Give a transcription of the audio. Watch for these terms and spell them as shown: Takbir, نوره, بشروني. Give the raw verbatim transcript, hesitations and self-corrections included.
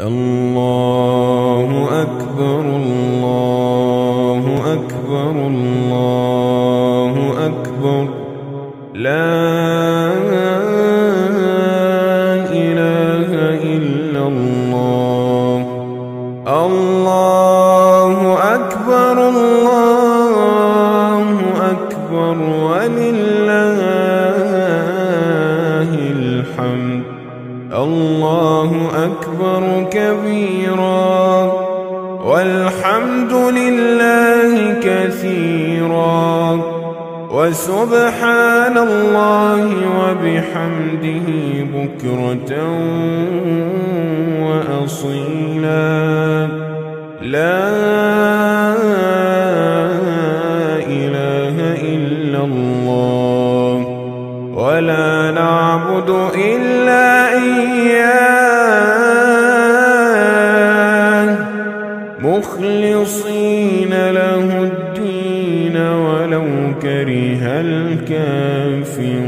الله أكبر الله أكبر الله أكبر لا إله إلا الله الله أكبر الله أكبر ولله الحمد الله أكبر كبيرا والحمد لله كثيرا وسبحان الله وبحمده بكرة وأصيلا لا إله إلا الله ولا نعبد إلا إياه مخلصين له الدين ولو كره الكافرون.